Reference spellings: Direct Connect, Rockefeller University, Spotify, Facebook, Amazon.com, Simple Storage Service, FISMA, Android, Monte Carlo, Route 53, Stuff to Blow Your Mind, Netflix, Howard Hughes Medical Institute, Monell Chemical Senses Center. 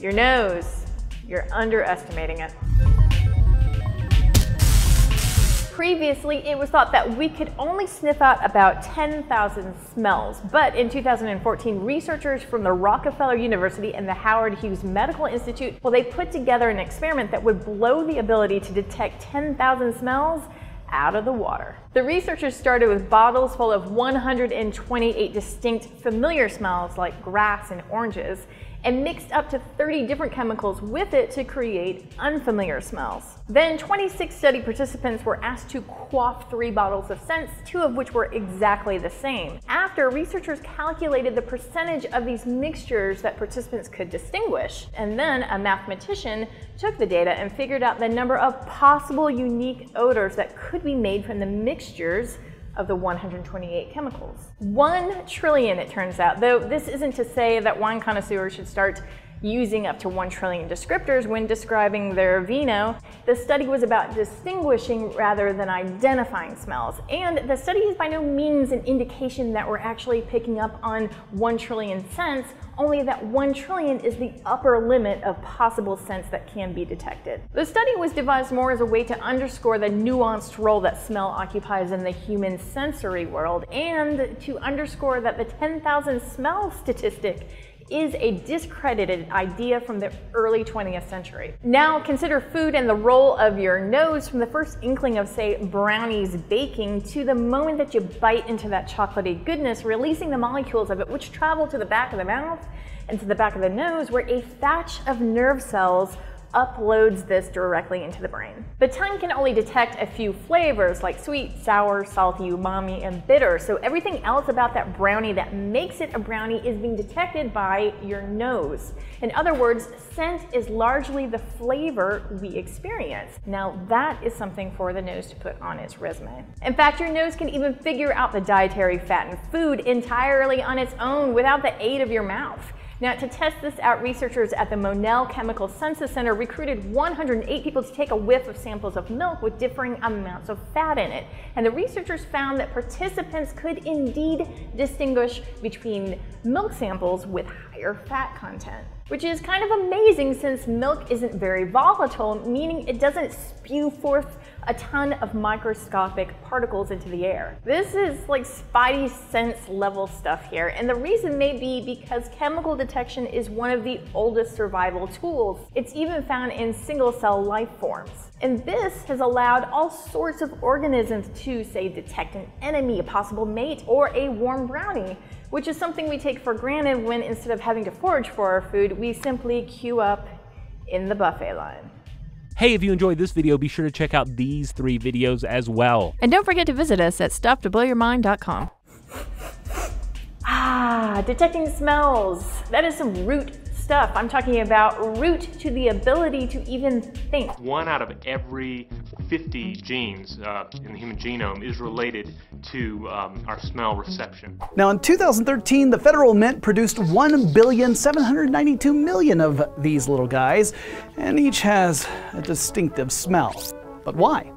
Your nose, you're underestimating it. Previously, it was thought that we could only sniff out about 10,000 smells, but in 2014, researchers from the Rockefeller University and the Howard Hughes Medical Institute, well, they put together an experiment that would blow the ability to detect 10,000 smells out of the water. The researchers started with bottles full of 128 distinct familiar smells like grass and oranges, and mixed up to 30 different chemicals with it to create unfamiliar smells. Then 26 study participants were asked to quaff 3 bottles of scents, 2 of which were exactly the same. After, researchers calculated the percentage of these mixtures that participants could distinguish, and then a mathematician took the data and figured out the number of possible unique odors that could be made from the mixtures of the 128 chemicals. 1 trillion, it turns out, though this isn't to say that wine connoisseurs should start using up to 1 trillion descriptors when describing their vino. The study was about distinguishing rather than identifying smells, and the study is by no means an indication that we're actually picking up on 1 trillion scents, only that 1 trillion is the upper limit of possible scents that can be detected. The study was devised more as a way to underscore the nuanced role that smell occupies in the human sensory world, and to underscore that the 10,000 smell statistic is a discredited idea from the early 20th century. Now consider food and the role of your nose from the first inkling of, say, brownies baking to the moment that you bite into that chocolatey goodness, releasing the molecules of it, which travel to the back of the mouth and to the back of the nose, where a thatch of nerve cells uploads this directly into the brain. The tongue can only detect a few flavors like sweet, sour, salty, umami, and bitter, so everything else about that brownie that makes it a brownie is being detected by your nose. In other words, scent is largely the flavor we experience. Now that is something for the nose to put on its resume. In fact, your nose can even figure out the dietary fat in food entirely on its own without the aid of your mouth. Now, to test this out, researchers at the Monell Chemical Senses Center recruited 108 people to take a whiff of samples of milk with differing amounts of fat in it. And the researchers found that participants could indeed distinguish between milk samples with higher fat content, which is kind of amazing since milk isn't very volatile, meaning it doesn't spew forth a ton of microscopic particles into the air. This is like spidey sense level stuff here, and the reason may be because chemical detection is one of the oldest survival tools. It's even found in single cell life forms. And this has allowed all sorts of organisms to, say, detect an enemy, a possible mate, or a warm brownie, which is something we take for granted when, instead of having to forage for our food, we simply queue up in the buffet line. Hey, if you enjoyed this video, be sure to check out these 3 videos as well. And don't forget to visit us at stufftoblowyourmind.com. Ah, detecting smells. That is some root stuff. I'm talking about root to the ability to even think. 1 out of every 50 genes in the human genome is related to our smell reception. Now in 2013, the federal mint produced 1,792,000,000 of these little guys, and each has a distinctive smell. But why?